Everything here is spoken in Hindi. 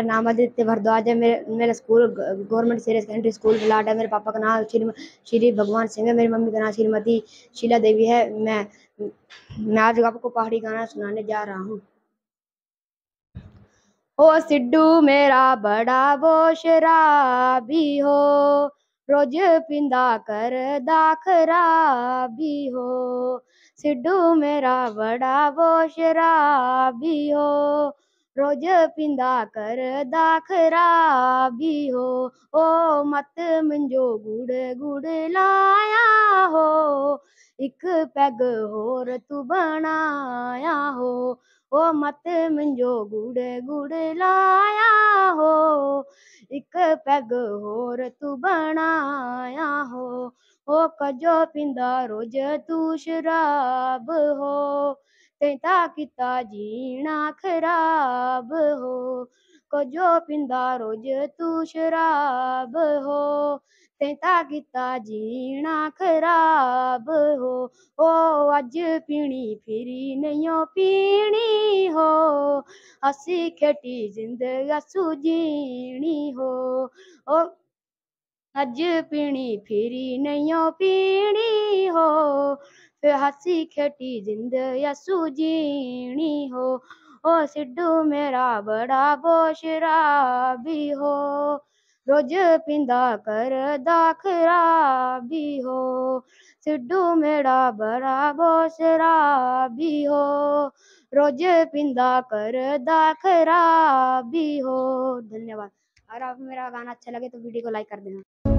मेरा नाम आदित्य भारद्वाज है। मेरा स्कूल गवर्नमेंट सीरियस सेकेंडरी स्कूल ब्लाड है। मेरे पापा का नाम श्री भगवान सिंह है। मेरी मम्मी का नाम श्रीमती शीला देवी है। मैं आज आपको पहाड़ी गाना सुनाने जा रहा हूँ। ओ सिड्डू मेरा बड़ा वो शराबी हो, रोज पिंदा कर दाखराबी हो। सिड्डू मेरा बड़ा वो शराबी हो, रोज पिंदा कर दाखराबी हो। ओ मत मुंजो गुड़ गुड़ लाया हो, एक पैग होर तू बनाया हो। ओ मत मुंजो गुड़ गुड़ लाया हो, एक पैग होर तू बनाया हो। ओ कजो पिंदा रोज तू शराब हो, तेता किता जीना खराब हो। कजो पिंदा रोज तू शराब हो, तेता किता जीना खराब हो। ओ अज पीनी फिरी नहीं पीनी हो, असी खेती जिंदगी सुजीनी हो। ओ अज पीनी फिरी नहीं पीनी हो, फिर हसी खेती जिंदगी सुजीनी हो। ओ सिड्डू मेरा बड़ा वो शराबी हो, रोज पिंदा कर दाखराबी हो। सिड्डू मेरा बड़ा वो शराबी हो, रोज पिंदा कर दाखराबी हो। धन्यवाद। अगर आप मेरा गाना अच्छा लगे तो वीडियो को लाइक कर देना।